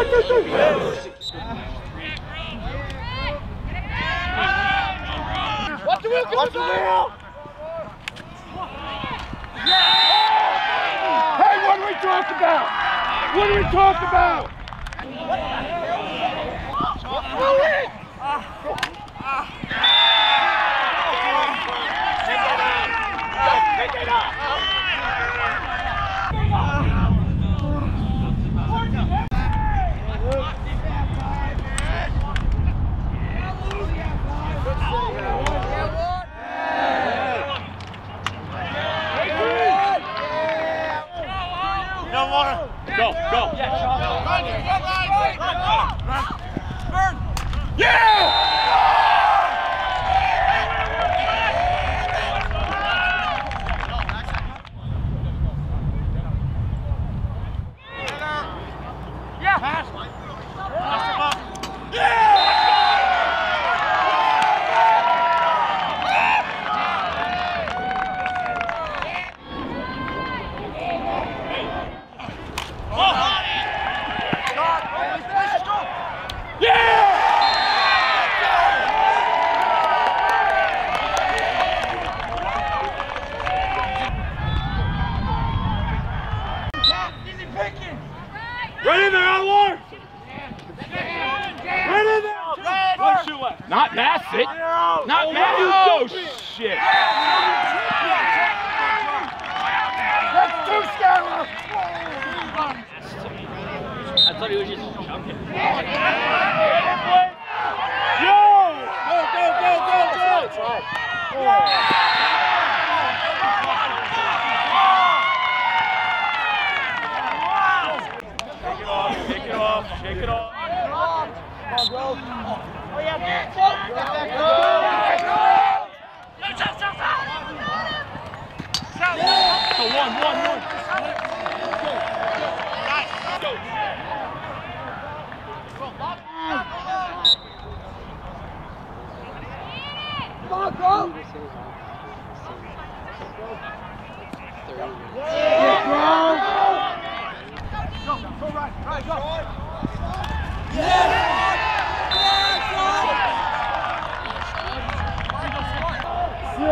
Watch the wheel! Watch the wheel! Yeah! Hey, what do we talk about? What do we talk about? Take it off! Go, go. Yeah, run, run, run, run. Burn. Yeah! Yeah. Pass. Yeah. Yeah. Right in there, Alwar! Right in there! One shoe left. Not Massett. Not Massett. Oh, shit. That's too scary. I thought he was just jumping. Yo! Go, go, go, go, go! Shake it off. Come on, bro. Oh, yeah, man. Go, go, go, go. One. Nice. Go. Come on, bro. Go, go, right, go. Are you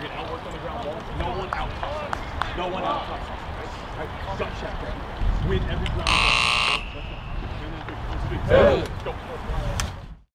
going to outwork on the ground wall? No one out tops us. No one out tops us. Right? Gut check. Win every ground wall. Let's go.